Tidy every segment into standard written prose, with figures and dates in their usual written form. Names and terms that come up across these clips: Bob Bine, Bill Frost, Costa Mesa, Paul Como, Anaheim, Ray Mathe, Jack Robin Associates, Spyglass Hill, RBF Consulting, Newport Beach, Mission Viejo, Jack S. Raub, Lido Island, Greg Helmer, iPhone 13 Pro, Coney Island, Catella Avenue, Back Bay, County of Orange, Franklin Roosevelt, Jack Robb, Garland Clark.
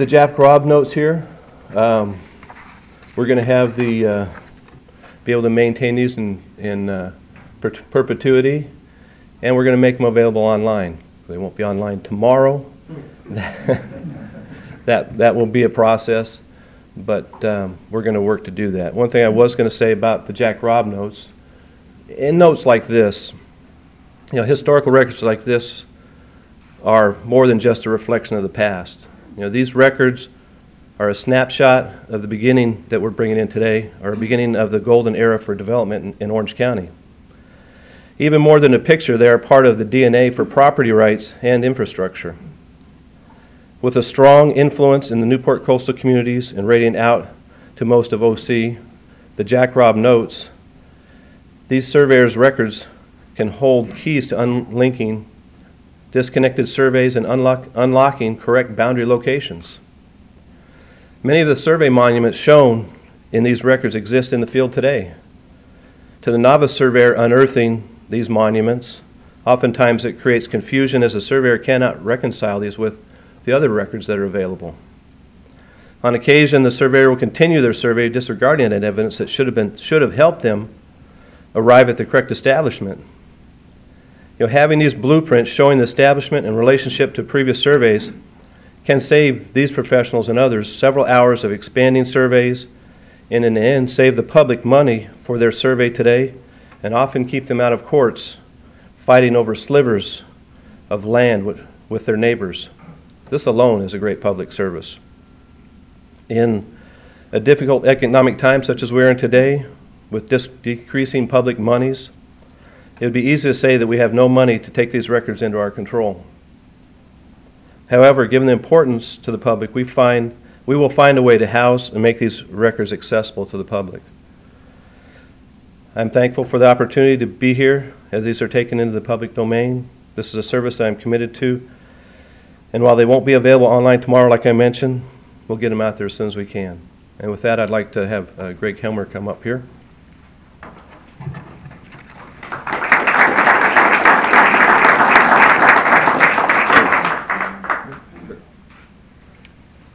the Jack Rob notes here. We're going to have the be able to maintain these in perpetuity, and we're going to make them available online. They won't be online tomorrow. that will be a process, but we're going to work to do that. One thing I was going to say about the Jack Rob notes, in notes like this, you know, historical records like this are more than just a reflection of the past. You know, these records are a snapshot of the beginning that we're bringing in today, or a beginning of the golden era for development in Orange County. Even more than a picture, they are part of the DNA for property rights and infrastructure, with a strong influence in the Newport coastal communities and radiating out to most of OC. The Jack Rob notes, these surveyors' records can hold keys to unlinking disconnected surveys and unlocking correct boundary locations. Many of the survey monuments shown in these records exist in the field today. To the novice surveyor unearthing these monuments, oftentimes it creates confusion, as a surveyor cannot reconcile these with the other records that are available. On occasion, the surveyor will continue their survey disregarding that evidence that should have helped them arrive at the correct establishment. You know, having these blueprints showing the establishment in relationship to previous surveys can save these professionals and others several hours of expanding surveys, and in the end save the public money for their survey today, and often keep them out of courts fighting over slivers of land with their neighbors. This alone is a great public service. In a difficult economic time such as we're in today, with decreasing public monies, it would be easy to say that we have no money to take these records into our control. However, given the importance to the public, we will find a way to house and make these records accessible to the public. I'm thankful for the opportunity to be here as these are taken into the public domain. This is a service that I'm committed to. And while they won't be available online tomorrow, like I mentioned, we'll get them out there as soon as we can. And with that, I'd like to have Greg Helmer come up here.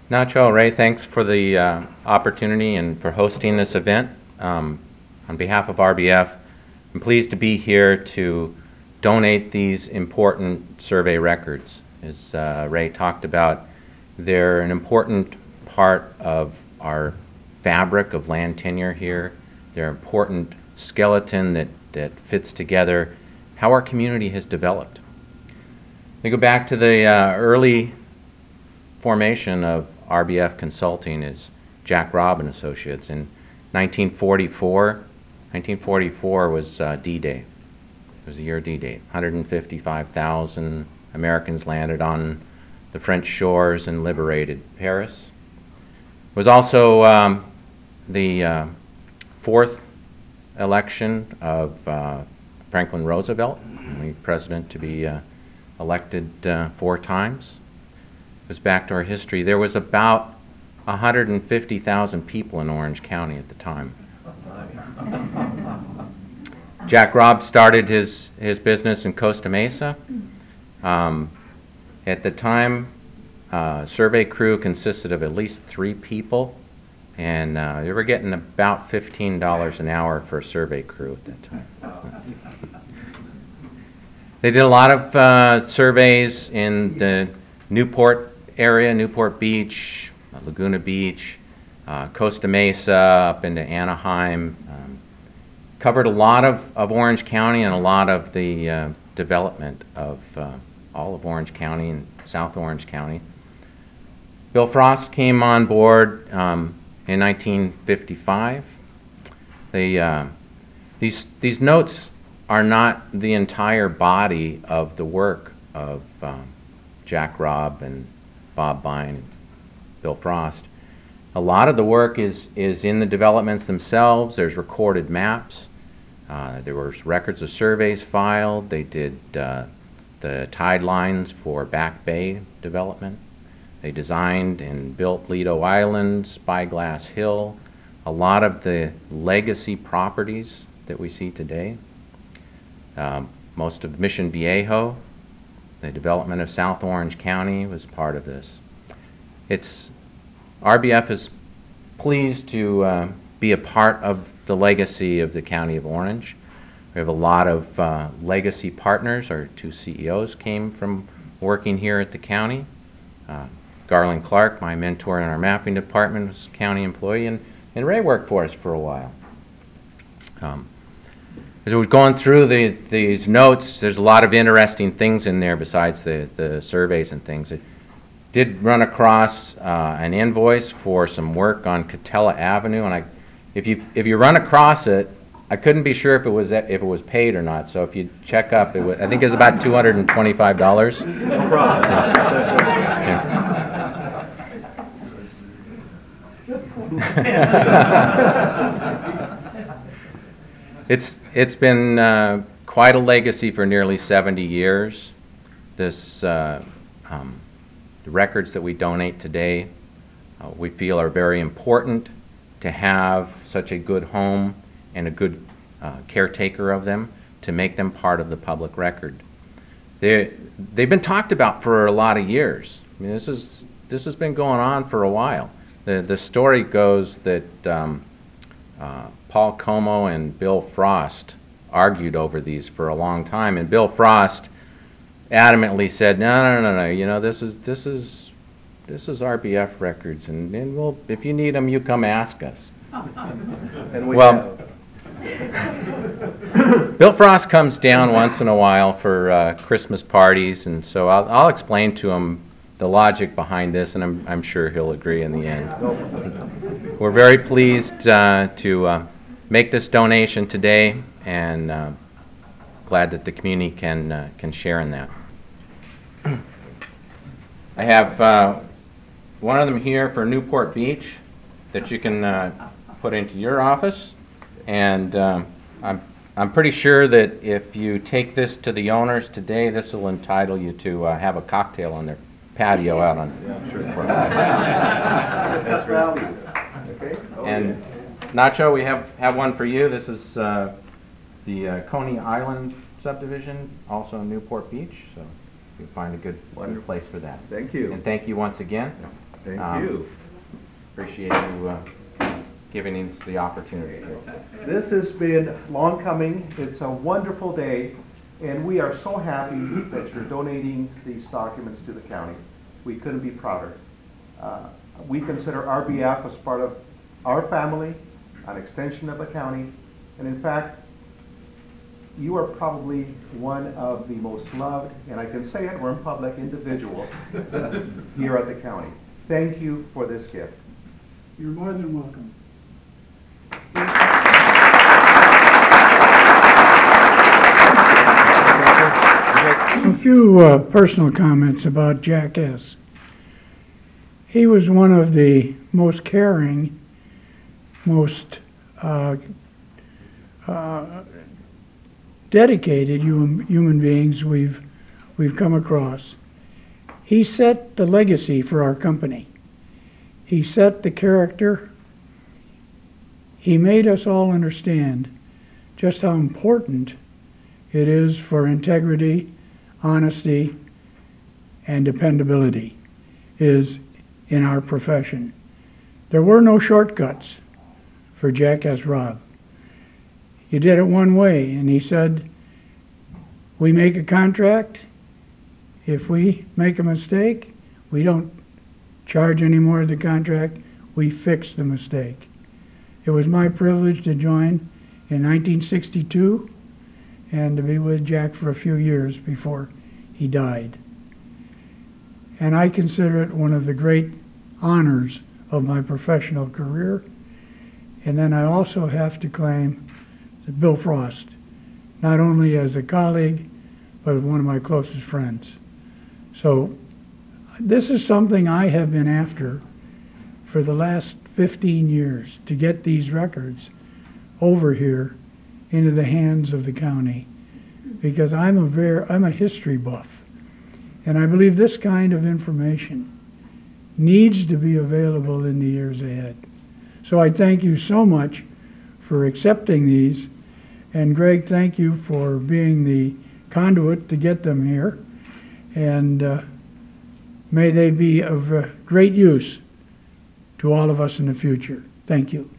Nacho, Ray, thanks for the opportunity and for hosting this event. On behalf of RBF, I'm pleased to be here to donate these important survey records. As Ray talked about, they're an important part of our fabric of land tenure here. They're an important skeleton that fits together how our community has developed. We go back to the early formation of RBF Consulting as Jack Robin Associates in 1944. 1944 was D-Day. It was the year D-Day. 155,000 Americans landed on the French shores and liberated Paris. It was also the fourth election of Franklin Roosevelt, only president to be elected 4 times. It was back to our history. There was about 150,000 people in Orange County at the time. Jack Robb started his business in Costa Mesa. At the time, survey crew consisted of at least 3 people, and they were getting about $15 an hour for a survey crew at that time. So they did a lot of surveys in the Newport area, Newport Beach, Laguna Beach, Costa Mesa, up into Anaheim. Covered a lot of Orange County and a lot of the development of all of Orange County and South Orange County. Bill Frost came on board in 1955. These notes are not the entire body of the work of Jack Robb and Bob Bine and Bill Frost. A lot of the work is in the developments themselves. There's recorded maps. There were records of surveys filed. They did the tide lines for Back Bay development. They designed and built Lido Island, Spyglass Hill, a lot of the legacy properties that we see today. Most of Mission Viejo, the development of South Orange County was part of this. it's RBF is pleased to be a part of the legacy of the County of Orange. We have a lot of legacy partners. Our two CEOs came from working here at the county. Garland Clark, my mentor in our mapping department, was a county employee, and Ray worked for us for a while. As I was going through these notes, there's a lot of interesting things in there besides the surveys and things. I did run across an invoice for some work on Catella Avenue, and if you run across it, I couldn't be sure if it was paid or not. So if you check up, I think it was about $225. So, yeah. It's been quite a legacy for nearly 70 years. The records that we donate today, we feel are very important to have such a good home and a good caretaker of them to make them part of the public record. They've been talked about for a lot of years. I mean, this has been going on for a while. The story goes that Paul Como and Bill Frost argued over these for a long time, and Bill Frost adamantly said, no, you know, this is RBF records, and we'll, if you need them, you come ask us. And we Bill Frost comes down once in a while for Christmas parties, and so I'll explain to him the logic behind this, and I'm sure he'll agree in the end. We're very pleased to make this donation today, and glad that the community can share in that. I have one of them here for Newport Beach that you can put into your office, and I'm pretty sure that if you take this to the owners today, this will entitle you to have a cocktail on their patio out on. Yeah, I'm sure. That's value. Okay. Oh, and yeah. Nacho, we have one for you. This is the Coney Island subdivision, also in Newport Beach. So you'll find a good place for that. Thank you. And thank you once again. Thank you. Appreciate you giving us the opportunity. This has been long coming. It's a wonderful day. And we are so happy that you're donating these documents to the county. We couldn't be prouder. We consider RBF as part of our family, an extension of the county. And in fact, you are probably one of the most loved, and I can say it, we're in public, individuals here at the county. Thank you for this gift. You're more than welcome. A few personal comments about Jack S. He was one of the most caring, most dedicated human beings we've come across. He set the legacy for our company. He set the character. He made us all understand just how important it is for integrity, honesty, and dependability is in our profession. There were no shortcuts for Jack S. Raub. He did it one way, and he said, we make a contract. If we make a mistake, we don't charge any more of the contract. We fix the mistake. It was my privilege to join in 1962 and to be with Jack for a few years before he died. And I consider it one of the great honors of my professional career. And then I also have to claim that Bill Frost, not only as a colleague, but one of my closest friends. So this is something I have been after for the last 15 years, to get these records over here into the hands of the county, because I'm a history buff, and I believe this kind of information needs to be available in the years ahead. So I thank you so much for accepting these, and Greg, thank you for being the conduit to get them here, and May they be of great use to all of us in the future. Thank you.